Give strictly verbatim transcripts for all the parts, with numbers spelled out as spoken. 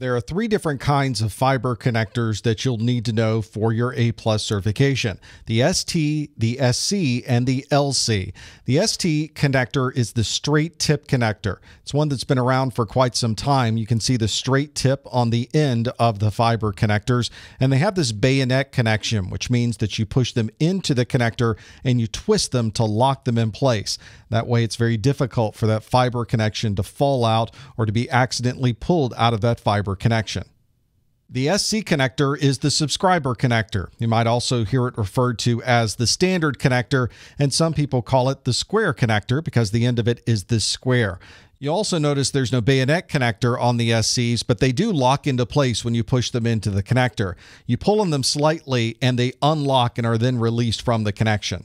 There are three different kinds of fiber connectors that you'll need to know for your A plus certification: the S T, the S C, and the L C. The S T connector is the straight tip connector. It's one that's been around for quite some time. You can see the straight tip on the end of the fiber connectors, and they have this bayonet connection, which means that you push them into the connector and you twist them to lock them in place. That way it's very difficult for that fiber connection to fall out or to be accidentally pulled out of that fiber connection. The S C connector is the subscriber connector. You might also hear it referred to as the standard connector, and some people call it the square connector because the end of it is this square. You also notice there's no bayonet connector on the S Cs, but they do lock into place when you push them into the connector. You pull on them slightly and they unlock and are then released from the connection.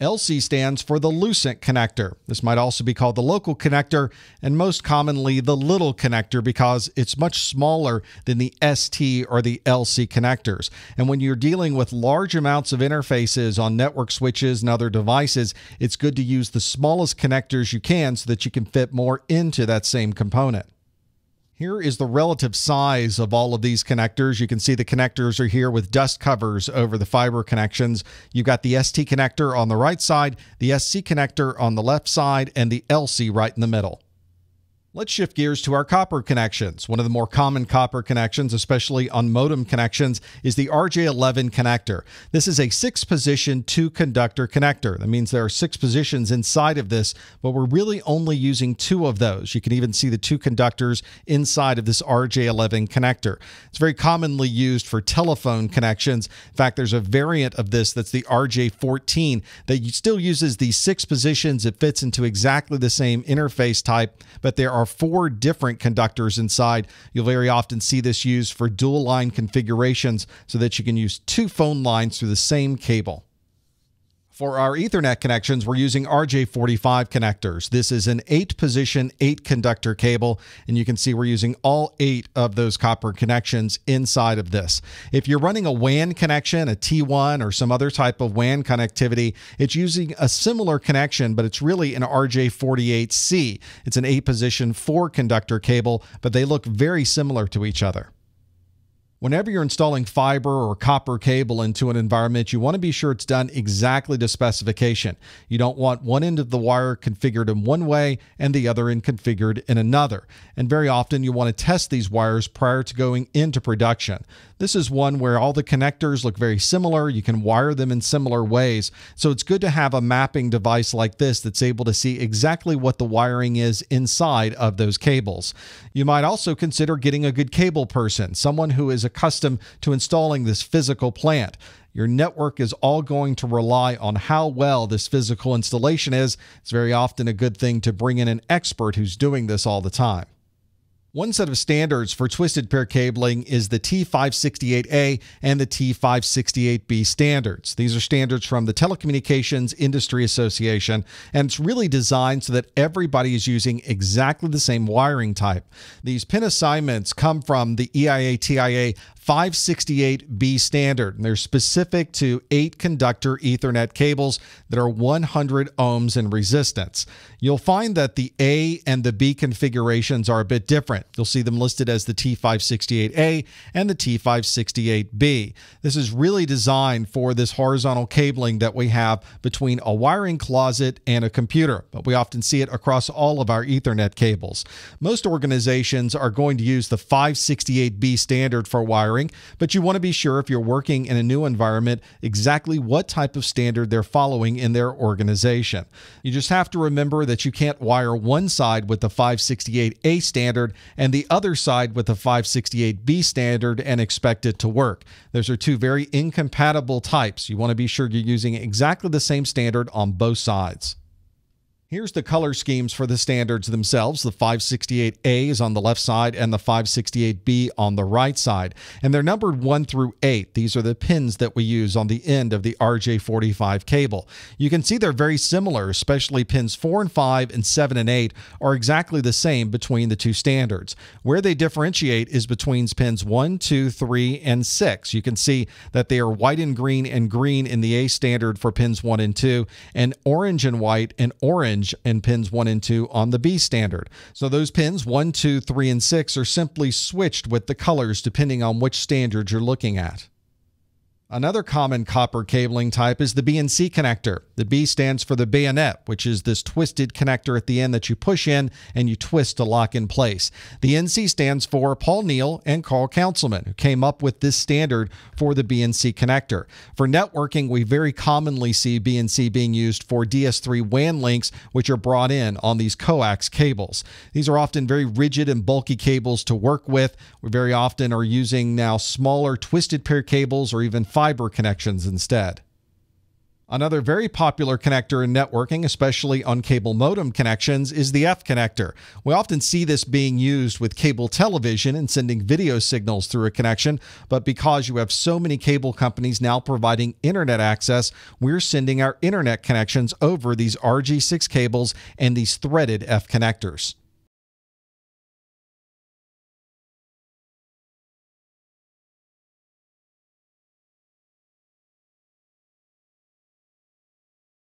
L C stands for the lucent connector. This might also be called the local connector, and most commonly the little connector, because it's much smaller than the S T or the L C connectors. And when you're dealing with large amounts of interfaces on network switches and other devices, it's good to use the smallest connectors you can so that you can fit more into that same component. Here is the relative size of all of these connectors. You can see the connectors are here with dust covers over the fiber connections. You've got the S T connector on the right side, the S C connector on the left side, and the L C right in the middle. Let's shift gears to our copper connections. One of the more common copper connections, especially on modem connections, is the R J eleven connector. This is a six-position, two-conductor connector. That means there are six positions inside of this, but we're really only using two of those. You can even see the two conductors inside of this R J eleven connector. It's very commonly used for telephone connections. In fact, there's a variant of this that's the R J fourteen that still uses these six positions. It fits into exactly the same interface type, but there are four different conductors inside. You'll very often see this used for dual line configurations so that you can use two phone lines through the same cable. For our Ethernet connections, we're using R J forty-five connectors. This is an eight-position, eight-conductor cable, and you can see we're using all eight of those copper connections inside of this. If you're running a W A N connection, a T one, or some other type of W A N connectivity, it's using a similar connection, but it's really an R J forty-eight C. It's an eight-position, four-conductor cable, but they look very similar to each other. Whenever you're installing fiber or copper cable into an environment, you want to be sure it's done exactly to specification. You don't want one end of the wire configured in one way and the other end configured in another. And very often you want to test these wires prior to going into production. This is one where all the connectors look very similar. You can wire them in similar ways. So it's good to have a mapping device like this that's able to see exactly what the wiring is inside of those cables. You might also consider getting a good cable person, someone who is a accustomed to installing this physical plant. Your network is all going to rely on how well this physical installation is. It's very often a good thing to bring in an expert who's doing this all the time. One set of standards for twisted pair cabling is the T five sixty-eight A and the T five sixty-eight B standards. These are standards from the Telecommunications Industry Association, and it's really designed so that everybody is using exactly the same wiring type. These pin assignments come from the E I A/T I A five sixty-eight B standard, and they're specific to eight conductor Ethernet cables that are one hundred ohms in resistance. You'll find that the A and the B configurations are a bit different. You'll see them listed as the T five sixty-eight A and the T five sixty-eight B. This is really designed for this horizontal cabling that we have between a wiring closet and a computer, but we often see it across all of our Ethernet cables. Most organizations are going to use the five sixty-eight B standard for wiring, but you want to be sure if you're working in a new environment exactly what type of standard they're following in their organization. You just have to remember that you can't wire one side with the five sixty-eight A standard and the other side with the five sixty-eight B standard and expect it to work. Those are two very incompatible types. You want to be sure you're using exactly the same standard on both sides. Here's the color schemes for the standards themselves. The five sixty-eight A is on the left side and the five sixty-eight B on the right side. And they're numbered one through eight. These are the pins that we use on the end of the R J forty-five cable. You can see they're very similar, especially pins four and five and seven and eight are exactly the same between the two standards. Where they differentiate is between pins one, two, three, and six. You can see that they are white and green and green in the A standard for pins one and two, and orange and white and orange range in pins one and two on the B standard. So those pins one, two, three, and six are simply switched with the colors depending on which standard you're looking at. Another common copper cabling type is the B N C connector. The B stands for the bayonet, which is this twisted connector at the end that you push in and you twist to lock in place. The N C stands for Paul Neal and Carl Councilman, who came up with this standard for the B N C connector. For networking, we very commonly see B N C being used for D S three WAN links, which are brought in on these coax cables. These are often very rigid and bulky cables to work with. We very often are using now smaller twisted pair cables or even fiber connections instead. Another very popular connector in networking, especially on cable modem connections, is the F connector. We often see this being used with cable television and sending video signals through a connection, but because you have so many cable companies now providing internet access, we're sending our internet connections over these R G six cables and these threaded F connectors.